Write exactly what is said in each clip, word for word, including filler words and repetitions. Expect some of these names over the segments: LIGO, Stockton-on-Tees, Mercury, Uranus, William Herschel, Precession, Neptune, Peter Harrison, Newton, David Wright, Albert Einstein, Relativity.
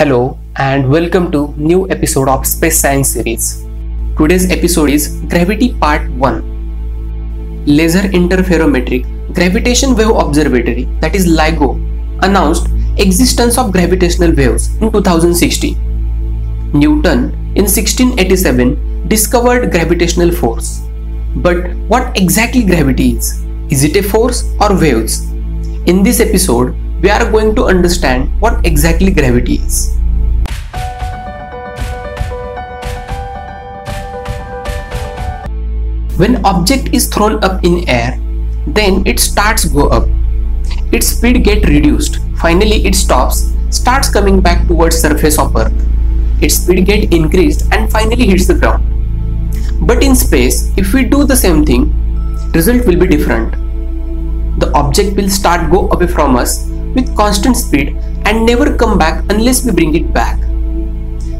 Hello and welcome to new episode of Space Science series. Today's episode is Gravity Part one. Laser Interferometric Gravitation Wave Observatory, that is LIGO, announced existence of gravitational waves in two thousand sixteen. Newton in sixteen eighty-seven discovered gravitational force. But what exactly gravity is? Is it a force or waves? In this episode, we are going to understand what exactly gravity is. When object is thrown up in air, then it starts go up. Its speed gets reduced. Finally, it stops, starts coming back towards surface of Earth. Its speed gets increased and finally hits the ground. But in space, if we do the same thing, result will be different. The object will start go away from us with constant speed and never come back unless we bring it back.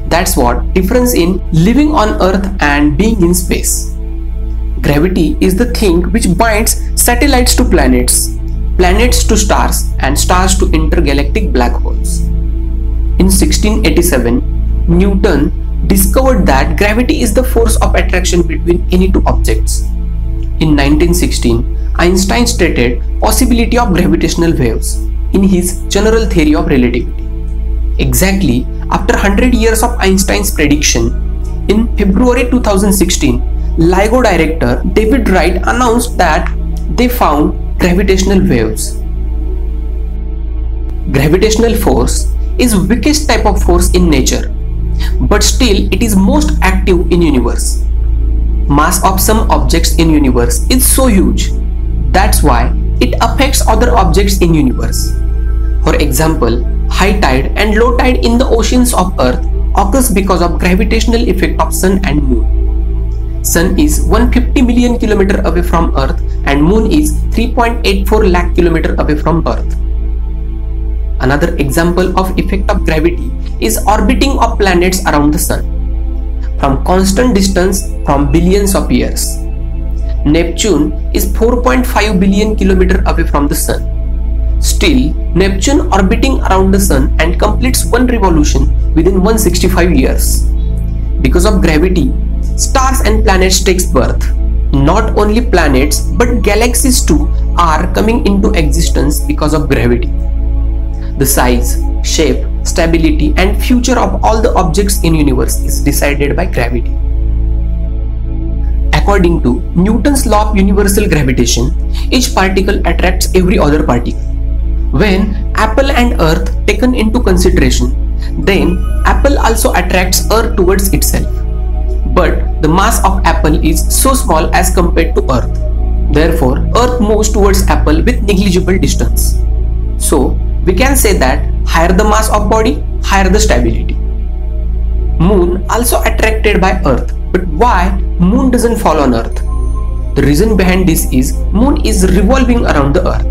That's what difference in living on Earth and being in space. Gravity is the thing which binds satellites to planets, planets to stars, and stars to intergalactic black holes. In sixteen eighty-seven, Newton discovered that gravity is the force of attraction between any two objects. In nineteen sixteen, Einstein stated possibility of gravitational waves in his general theory of relativity. Exactly after one hundred years of Einstein's prediction, in February two thousand sixteen, LIGO director David Wright announced that they found gravitational waves. Gravitational force is weakest type of force in nature, but still it is most active in universe. Mass of some objects in universe is so huge. That's why it affects other objects in universe. For example, high tide and low tide in the oceans of Earth occurs because of gravitational effect of Sun and Moon. Sun is one hundred fifty million kilometers away from Earth and Moon is three point eight four lakh kilometers away from Earth. Another example of effect of gravity is orbiting of planets around the Sun from constant distance from billions of years. Neptune is four point five billion kilometers away from the Sun. Still, Neptune orbiting around the Sun and completes one revolution within one hundred sixty-five years. Because of gravity, stars and planets takes birth. Not only planets but galaxies too are coming into existence because of gravity. The size, shape, stability and future of all the objects in universe is decided by gravity. According to Newton's law of universal gravitation, each particle attracts every other particle. When apple and earth taken into consideration, then apple also attracts earth towards itself. But the mass of apple is so small as compared to earth. Therefore, earth moves towards apple with negligible distance. So, we can say that higher the mass of body, higher the stability. Moon also attracted by earth. But why moon doesn't fall on earth? The reason behind this is moon is revolving around the earth.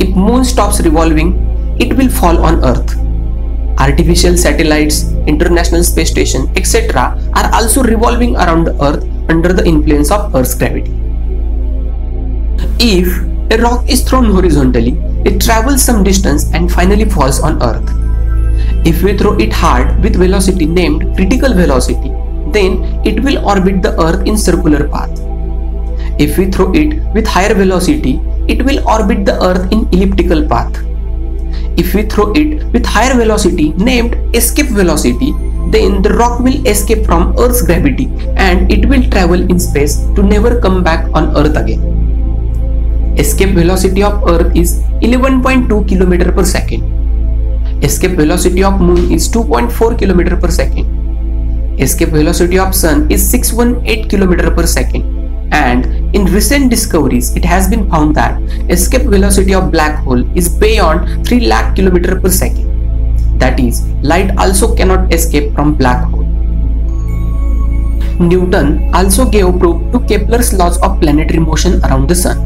If moon stops revolving, it will fall on earth. Artificial satellites, International Space Station, et cetera are also revolving around the earth under the influence of earth's gravity. If a rock is thrown horizontally, it travels some distance and finally falls on earth. If we throw it hard with velocity named critical velocity, then it will orbit the earth in circular path. If we throw it with higher velocity, it will orbit the earth in elliptical path. If we throw it with higher velocity named escape velocity, then the rock will escape from earth's gravity and it will travel in space to never come back on earth again. Escape velocity of earth is eleven point two kilometers per second. Escape velocity of moon is two point four kilometers per second. Escape velocity of Sun is six hundred eighteen kilometers per second, and in recent discoveries it has been found that escape velocity of black hole is beyond three lakh kilometers per second. That is, light also cannot escape from black hole. Newton also gave proof to Kepler's laws of planetary motion around the Sun.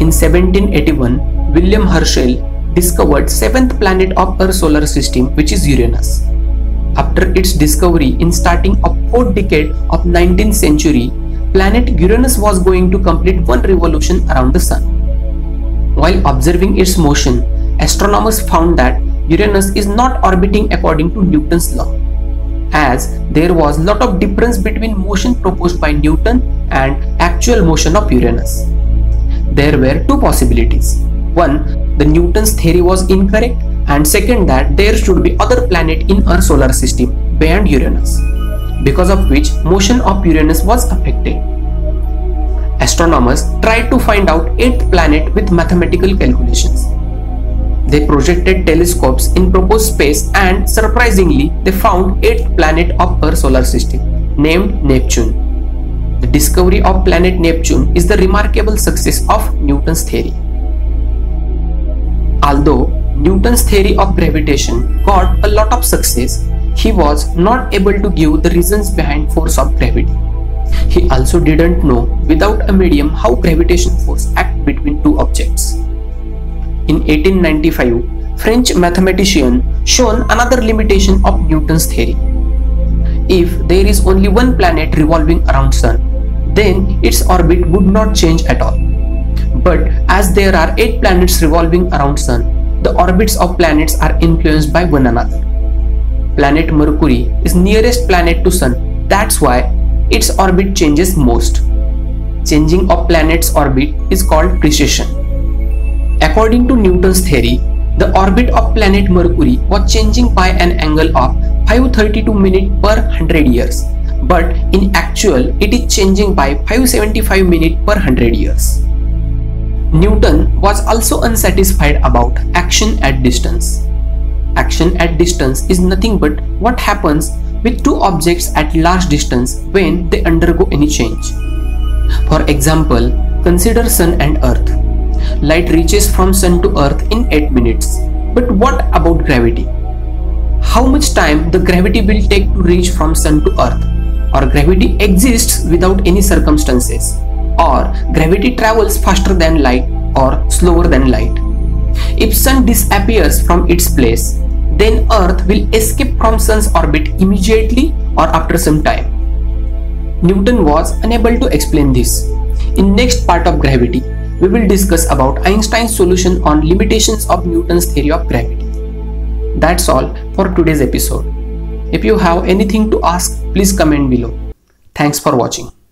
In seventeen eighty-one, William Herschel discovered seventh planet of our solar system, which is Uranus. After its discovery in starting of fourth decade of nineteenth century, planet Uranus was going to complete one revolution around the Sun. While observing its motion, astronomers found that Uranus is not orbiting according to Newton's law, as there was lot of difference between motion proposed by Newton and actual motion of Uranus. There were two possibilities. One, the Newton's theory was incorrect, and second, that there should be other planet in our solar system beyond Uranus, because of which motion of Uranus was affected. Astronomers tried to find out eighth planet with mathematical calculations. They projected telescopes in proposed space, and surprisingly they found eighth planet of our solar system, named Neptune. The discovery of planet Neptune is the remarkable success of Newton's theory. Although Newton's theory of gravitation got a lot of success, he was not able to give the reasons behind force of gravity. He also didn't know without a medium how gravitation force acts between two objects. In eighteen ninety-five, French mathematician shown another limitation of Newton's theory. If there is only one planet revolving around Sun, then its orbit would not change at all. But as there are eight planets revolving around Sun, the orbits of planets are influenced by one another. Planet Mercury is nearest planet to Sun, that's why its orbit changes most. Changing of planet's orbit is called precession. According to Newton's theory, the orbit of planet Mercury was changing by an angle of five hundred thirty-two minutes per one hundred years, but in actual it is changing by five hundred seventy-five minutes per one hundred years. Newton was also unsatisfied about action at distance. Action at distance is nothing but what happens with two objects at large distance when they undergo any change. For example, consider Sun and Earth. Light reaches from Sun to Earth in eight minutes. But what about gravity? How much time the gravity will take to reach from Sun to Earth? Or gravity exists without any circumstances? Or gravity travels faster than light or slower than light? If Sun disappears from its place, then Earth will escape from Sun's orbit immediately or after some time. Newton was unable to explain this. In next part of gravity, we will discuss about Einstein's solution on limitations of Newton's theory of gravity. That's all for today's episode. If you have anything to ask, please comment below. Thanks for watching.